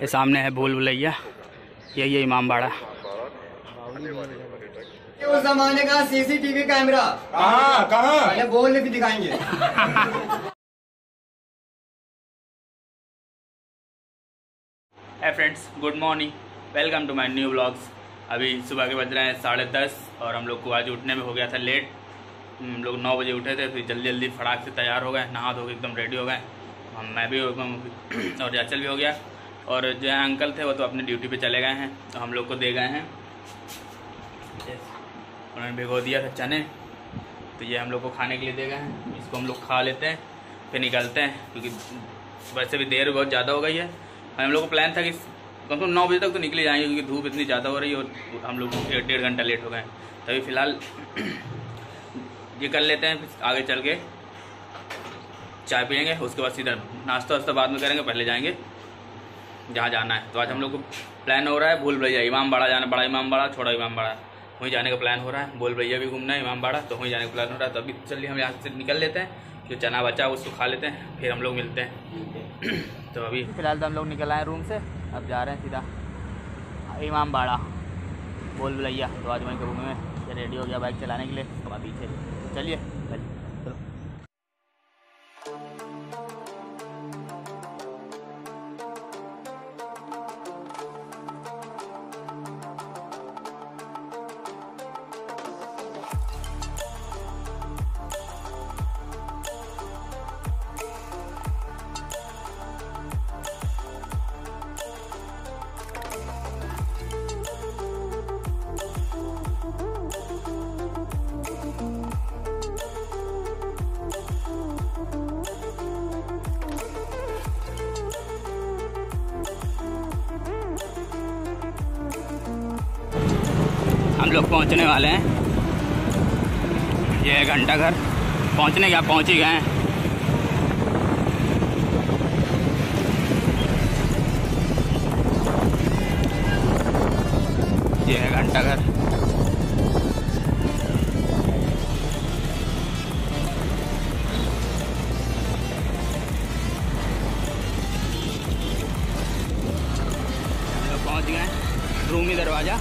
ये सामने है भूल भुलैया, यही है इमामबाड़ा। उस जमाने का सीसीटीवी कैमरा कहाँ बोल भी दिखाएंगे। Hey friends, good morning, welcome to my new vlogs. अभी सुबह के बज रहे हैं 10:30 और हम लोग को आज उठने में हो गया था लेट। हम लोग 9 बजे उठे थे, फिर जल्दी जल्दी फटाक से तैयार हो गए, नहा धो के एकदम रेडी हो गए। हम मैं भी एकदम और जाचल भी हो गया, और जो है अंकल थे वो तो अपनी ड्यूटी पे चले गए हैं, तो हम लोग को दे गए हैं, उन्होंने भिगो दिया था चने, तो ये हम लोग को खाने के लिए दे गए हैं। इसको हम लोग खा लेते हैं फिर निकलते हैं, क्योंकि वैसे भी देर बहुत ज़्यादा हो गई है। हम लोग को प्लान था कि कम से कम 9 बजे तक तो निकले जाएंगे, क्योंकि धूप इतनी ज़्यादा हो रही है और हम लोग 1.5 घंटा लेट हो गए। तभी फ़िलहाल ये कर लेते हैं, फिर आगे चल के चाय पियेंगे, उसके बाद सीधा नाश्ता वास्ता बाद में करेंगे, पहले जाएंगे जहाँ जाना है। तो आज हम लोग को प्लान हो रहा है भूल भुलैया, इमामबाड़ा जाना, बड़ा इमामबाड़ा, छोटा इमामबाड़ा, वहीं जाने का प्लान हो रहा है। भूल भुलैया भी घूमना है, इमामबाड़ा, तो वहीं जाने का प्लान हो रहा है। तो अभी चलिए हम यहाँ से निकल लेते हैं, जो चना बचा उसको खा लेते हैं, फिर हम लोग मिलते हैं। तो अभी फ़िलहाल तो हम लोग निकल आए रूम से, अब जा रहे हैं सीधा इमामबाड़ा भूल भुलैया। तो आज वहीं करूँगा मैं, रेडी हो गया बाइक चलाने के लिए, तो अभी चलिए। हम लोग पहुंचने वाले हैं, ये है घंटाघर। पहुंचने क्या, पहुंच ही गए हैं। ये है घंटाघर, हम लोग पहुंच गए। रूमी दरवाज़ा,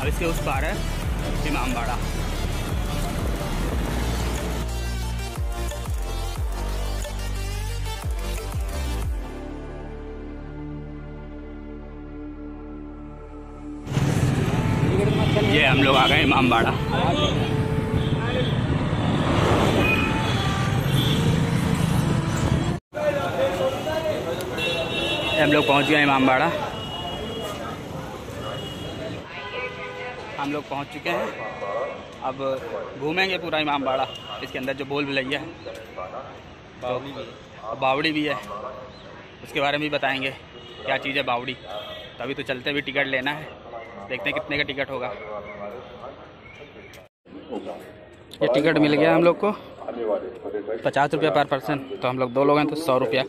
अब इसके उस पार है इमामबाड़ा। ये हम लोग आ गए इमामबाड़ा। हम लोग पहुंच गए इमामबाड़ा। हम लोग पहुंच चुके हैं, अब घूमेंगे पूरा इमामबाड़ा। इसके अंदर जो भूल भुलैया है, तो बावड़ी भी है, उसके बारे में भी बताएंगे क्या चीज़ है बावड़ी। तभी तो चलते भी, टिकट लेना है, देखते हैं कितने का टिकट होगा। ये टिकट मिल गया हम लोग को 50 रुपया पर पर्सन, तो हम लोग 2 लोग हैं तो 100 रुपया।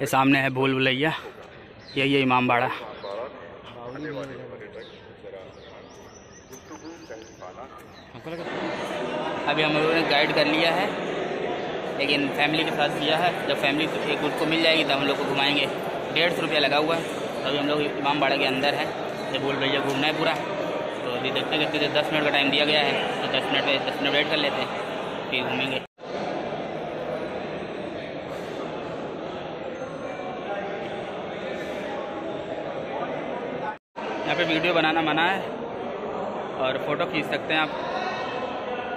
ये सामने है भूल भुलैया, यही है इमामबाड़ा। अभी हम लोगों ने गाइड कर लिया है, लेकिन फैमिली के साथ किया है। जब फैमिली तो एक ग्रुप को मिल जाएगी तो हम लोग को घुमाएंगे। 150 रुपया लगा हुआ है। अभी हम लोग इमामबाड़ा के अंदर है, ये भूल भुलैया घूमना है पूरा। तो अभी देखते हैं कितने 10 मिनट का टाइम दिया गया है, तो 10 मिनट वेट कर लेते हैं, फिर घूमेंगे। यहाँ पे वीडियो बनाना मना है, और फ़ोटो खींच सकते हैं आप,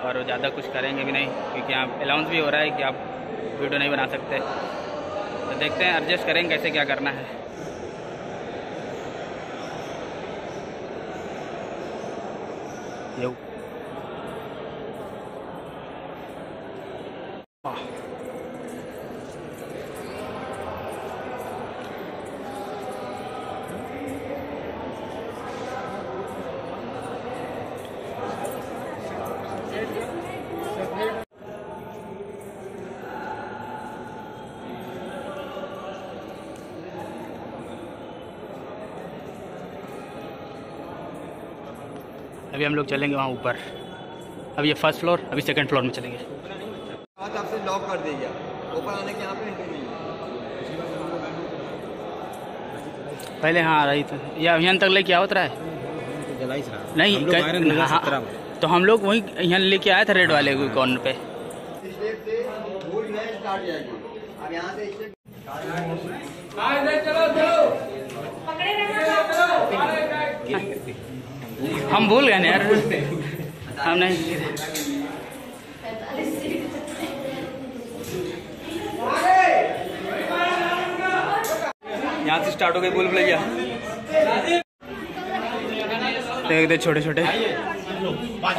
और ज़्यादा कुछ करेंगे भी नहीं, क्योंकि यहाँ अलाउंस भी हो रहा है कि आप वीडियो नहीं बना सकते। तो देखते हैं एडजस्ट करेंगे कैसे क्या करना है। अभी हम लोग चलेंगे वहाँ ऊपर। अब ये फर्स्ट फ्लोर, अभी सेकंड फ्लोर में चलेंगे। बात आपसे लॉक कर देगा, ऊपर आने के यहाँ पे एंट्री नहीं। पहले हाँ रही था यह अभियान तक लेके आवत रहा है नहीं, हाँ तो हम लोग वहीं यहाँ लेके आया था रेड वाले कॉर्नर पे। हम भूल गए ना यार, हम नहीं। यहाँ से स्टार्ट हो गई भूल भुलैया। देखते छोटे छोटे पाँच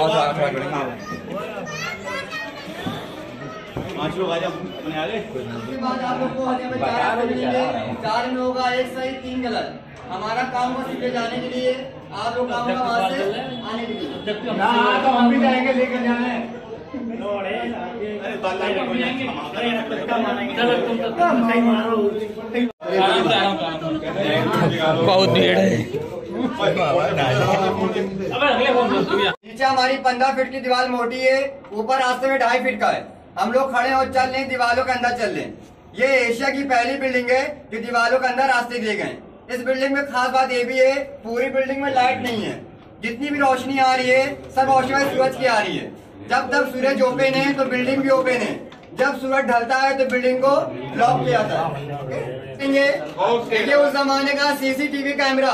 लोग आ जाओ अपने आगे। उसके बाद आप लोग को हमें बताया मिलेंगे, चार में होगा एक सही तीन गलत। हमारा काम बस इधर जाने के लिए, आप लोग काम का वहाँ से आने के लिए। हाँ तो हम भी जाएंगे, लेकर जाना है। बहुत भीड़ है। नीचे हमारी 15 फीट की दीवार मोटी है, ऊपर रास्ते में 2.5 फीट का है। हम लोग खड़े और चल रहे दीवारों के अंदर चल रहे। ये एशिया की पहली बिल्डिंग है कि दीवारों के अंदर रास्ते दिए गए। इस बिल्डिंग में खास बात ये भी है, पूरी बिल्डिंग में लाइट नहीं है। जितनी भी रोशनी आ रही है सब रोशनी सूरज की आ रही है। जब तक सूरज ओपन है तो बिल्डिंग भी ओपन है, जब सूरज ढलता है तो बिल्डिंग को लॉक किया जाता है। उस जमाने का सीसीटीवी कैमरा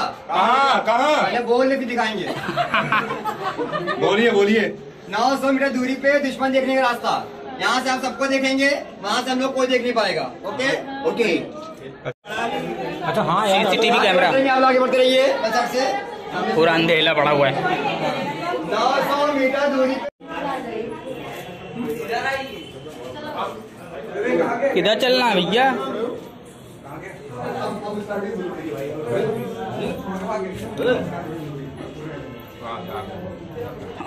कहाँ बोल भी दिखाएंगे। बोलिए बोलिए। 900 मीटर दूरी पे दुश्मन देखने का रास्ता, यहाँ से आप सबको देखेंगे, वहाँ से हम लोग कोई देख नहीं पाएगा। Okay okay. अच्छा हाँ यार, सीसीटीवी कैमरा। आगे बढ़ते रहिए, सबसे पूरा अंधेरा पड़ा हुआ है। 900 मीटर दूरी किधर चलना है भैया?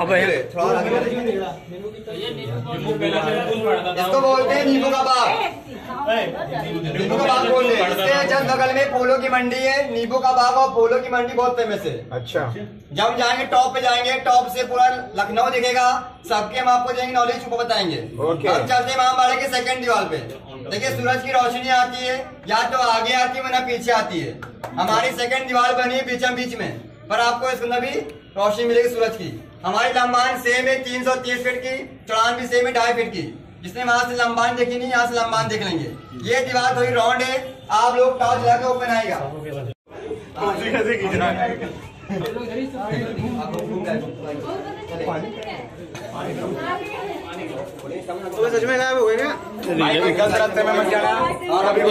अबे थोड़ा आगे इसको बोलते हैं नींबू का बाग। नींबू का बाग बोलते हैं। इससे जस्ट बगल में पोलो की मंडी है। नींबू का बाग और पोलो की मंडी बहुत फेमस है। अच्छा, जब जाएंगे टॉप पे जाएंगे, टॉप से पूरा लखनऊ दिखेगा। सबके हम आपको देंगे नॉलेज, आपको बताएंगे। अब चलते हैं इमामबाड़ा के सेकंड दीवार पे। देखिए सूरज की रोशनी आती है, या तो आगे आती है वरना पीछे आती है। हमारी सेकंड दीवार बनी है बीचम बीच में, पर आपको इसमें भी रोशनी मिलेगी सूरज की। हमारी लंबान सेम है 330 फीट की, चौड़ान भी सेम है 2.5 फीट की। जिसने वहाँ से लंबान देखी नहीं, यहाँ से लंबान देख लेंगे। ये दीवार थोड़ी राउंड है, आप लोग टॉर्च लगा के ओपन आएगा। सच में गायब हो गए ना? और अभी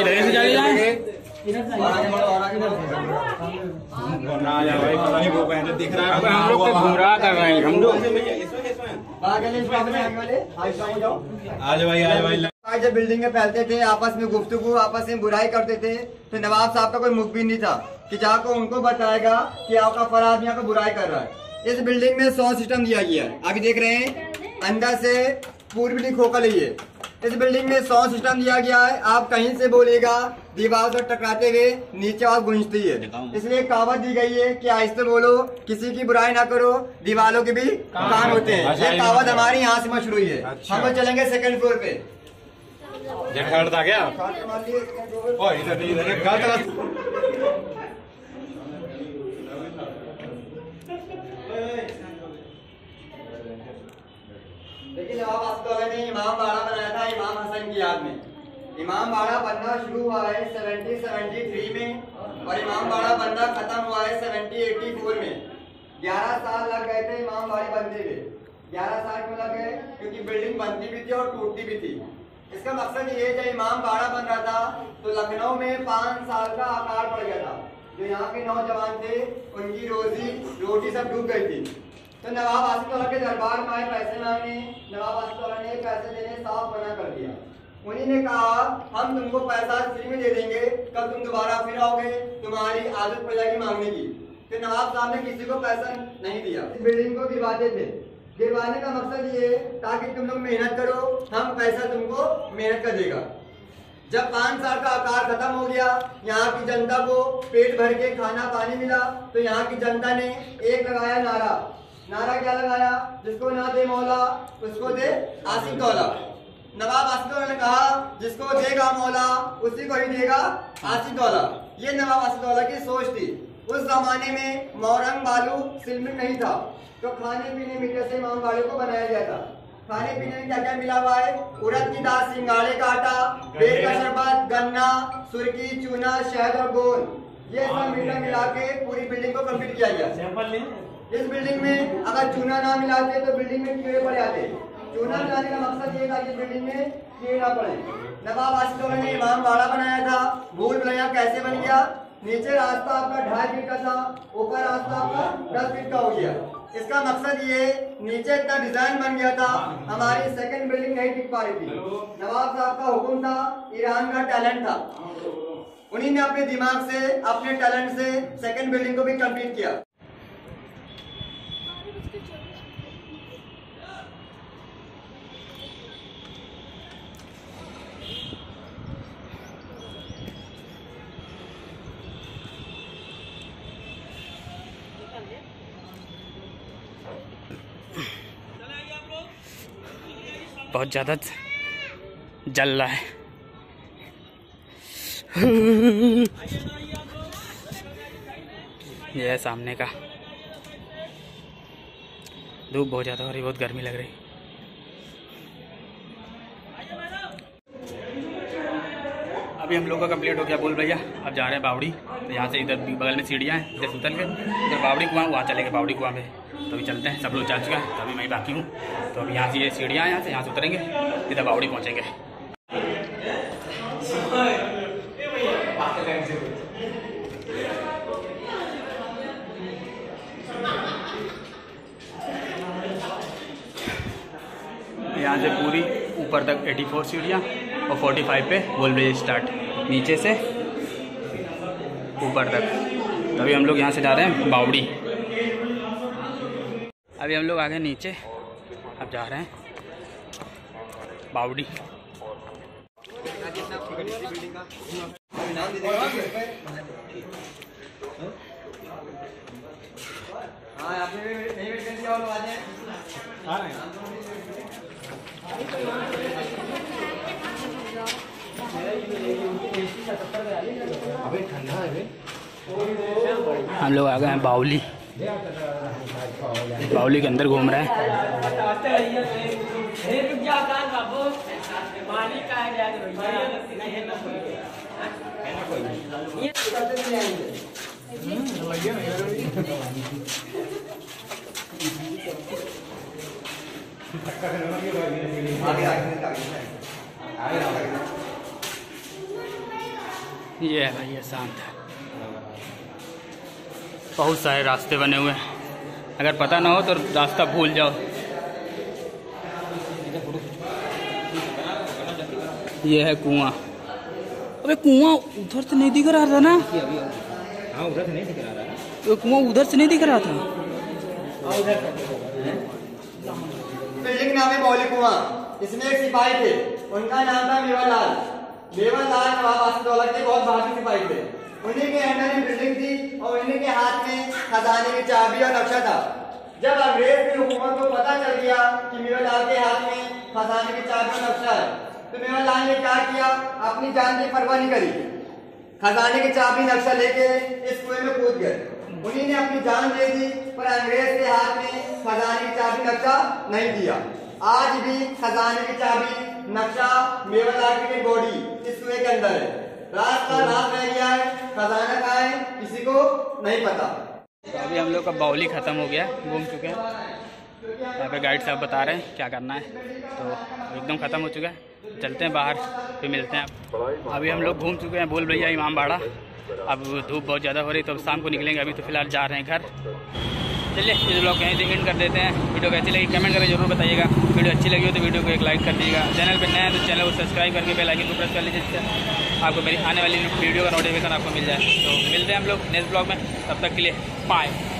जब बिल्डिंग में फैलते थे आपस में गुफ्तगू, आपस में बुराई करते थे, तो नवाब साहब का कोई मुखबिर नहीं था कि जाकर उनको बताएगा कि आपका फराज यहाँ पर बुराई कर रहा है। इस बिल्डिंग में साउंड सिस्टम दिया गया है, आगे देख रहे हैं। अंदर से पूर्वी खोखल है। इस बिल्डिंग में साउंड सिस्टम दिया गया है, आप कहीं से बोलेगा दीवार से टकराते हुए नीचे आवाज गूंजती है। इसलिए कहावत दी गई है कि आहिस्ते बोलो, किसी की बुराई ना करो, दीवारों के भी कान होते हैं। ये कहावत हमारी यहाँ से मशहूर है। हम चलेंगे सेकंड फ्लोर पे। देखिए नवाब असदुद्दौला ने इमामबाड़ा बनाया था इमाम हसन की याद में। इमामबाड़ा बनना शुरू हुआ है 1773 में और इमामबाड़ा बनना खत्म हुआ है 1784 में। 11 साल लग गए थे इमामबाड़े बनते हुए। 11 साल क्यों लग गए? क्योंकि बिल्डिंग बनती भी थी और टूटती भी थी। इसका मकसद ये, जब इमामबाड़ा बन रहा था तो लखनऊ में 5 साल का आकार पड़ गया था। जो यहाँ के नौजवान थे उनकी रोजी रोटी सब डूब गई थी। तो नवाब आसिफ-उद-दौला के दरबार में आए पैसे मांगने। नवाब आसिफ-उद-दौला ने पैसे देने साफ मना कर दिया। उन्हीं ने कहा हम तुमको पैसा फ्री में दे देंगे, कब तुम दोबारा फिर आओगे, तुम्हारी आदत पड़ जाएगी मांगने की। फिर नवाब साहब ने किसी को पैसा नहीं दिया। इस बिल्डिंग को गिरवाते थे। गिरवाने का मकसद ये ताकि तुम लोग मेहनत करो, हम पैसा तुमको मेहनत का देगा। जब 5 साल का आकार खत्म हो गया, यहाँ की जनता को पेट भर के खाना पानी मिला, तो यहाँ की जनता ने एक लगाया नारा नारा क्या लगाया? जिसको ना दे मौला उसको दे आसिक दौला। नवाब आसिफ-उद-दौला ने कहा जिसको देगा मौला उसी को ही देगा आसिक दौला। ये नवाब आसिफ-उद-दौला की सोच थी। उस जमाने में मौरंग बालू सिल्मिक नहीं था, तो खाने पीने मीठे से इमामबाड़े को बनाया गया था। खाने पीने में क्या क्या मिला हुआ है? उड़द की दाल, सिंगाड़े का आटा, बेर का शरबत, गन्ना, सुरकी, चूना, शहद और गोंद, ये सब मीठा मिला के पूरी बिल्डिंग को कम्प्लीट किया गया। इस बिल्डिंग में अगर चूना ना मिलाते तो बिल्डिंग में कीड़े पड़े आते। चूना मिलाने का मकसद ये था कि बिल्डिंग में कीड़े ना पड़े। नवाब आसिफ-उद-दौला ने इमामबाड़ा बनाया था। भूल भुलैया कैसे बन गया? नीचे रास्ता आपका 2.5 फीट का था, ऊपर रास्ता आपका 10 फीट का हो गया। इसका मकसद ये, नीचे इतना डिजाइन बन गया था, हमारी सेकंड बिल्डिंग नहीं टिक पा रही थी। नवाब साहब का हुक्म था, ईरान का टैलेंट था, उन्हीं ने अपने दिमाग से, अपने टैलेंट से सेकंड बिल्डिंग को भी कंप्लीट किया। बहुत ज़्यादा जल रहा है। यह है सामने का। धूप बहुत ज़्यादा हो रही, बहुत गर्मी लग रही। अभी हम लोग का कंप्लीट हो गया भूल भुलैया। अब जा रहे हैं बावड़ी। तो यहाँ से इधर बगल में सीढ़ियाँ हैं, इधर उतर के इधर बावड़ी कुआं, वहाँ चलेंगे बावड़ी कुआं में। तो अभी चलते हैं, सब लोग जा चुका है, तो अभी मैं बाकी हूँ। तो अभी यहाँ से ये सीढ़ियाँ हैं, यहाँ से उतरेंगे, इधर बावड़ी पहुँचेंगे। यहाँ से पूरी ऊपर तक 84 सीढ़ियाँ और 45 पे भूल भुलैया स्टार्ट, नीचे से ऊपर तक। तो अभी हम लोग यहाँ से जा रहे हैं बावड़ी। अभी हम लोग आ गए नीचे, अब जा रहे हैं बावड़ी। हम लोग आ गए हैं बावली। बावली के अंदर घूम रहे हैं। ये भैया शांत है, बहुत सारे रास्ते बने हुए हैं, अगर पता ना हो तो रास्ता भूल जाओ। ये है कुआं। अबे कुआं उधर से नहीं दिख रहा था ना? हाँ, उधर से नहीं दिख रहा था। कुआं उधर से नहीं दिख रहा था। बिल्डिंग नाम है बावली कुआं। इसमें एक सिपाही थे, उनका नाम था मेवा लाल। मेवा लाल नवाब आसिफ-उद-दौला के बहुत भारी सिपाही थे। उन्हीं के अंडर में बिल्डिंग थी और उन्हीं के हाथ में खजाने की चाबी और नक्शा था। जब अंग्रेज की हुकूमत को पता चल गया कि मेवा लाल के हाथ में खजाने की चाबी और नक्शा है, तो मेवा लाल ने क्या किया? अपनी जान की परवाह नहीं करी, खजाने की चाबी नक्शा लेके इस कुएं में कूद गए। उन्हीं ने अपनी जान दे दी, पर अंग्रेज के हाथ में खजाने की चाबी नक्शा नहीं दिया। आज भी खजाने की चाबी नक्शा मेवा लाल की बॉडी इस कुएं के अंदर है। रास्ता रात रह गया है, खजाना कहाँ है किसी को नहीं पता। तो अभी हम लोग का बावली ख़त्म हो गया, घूम चुके हैं। यहाँ पर गाइड साहब बता रहे हैं क्या करना है, तो एकदम ख़त्म हो चुका है। चलते हैं बाहर, फिर मिलते हैं। अभी हम लोग घूम चुके हैं भूल भुलैया, इमामबाड़ा। अब धूप बहुत ज़्यादा हो रही, तो शाम को निकलेंगे। अभी तो फिलहाल जा रहे हैं घर। चलिए, इस ब्लॉग यहीं से एंड कर देते हैं। वीडियो कैसी लगी कमेंट करके जरूर बताइएगा। वीडियो अच्छी लगी हो तो वीडियो को एक लाइक कर दीजिएगा। चैनल पर नया है तो चैनल को सब्सक्राइब करके बेल आइकन को प्रेस कर लीजिए, जिससे आपको मेरी आने वाली वीडियो का नोटिफिकेशन आपको मिल जाए। तो मिलते हैं हम लोग नेक्स्ट ब्लॉग में, तब तक के लिए बाय।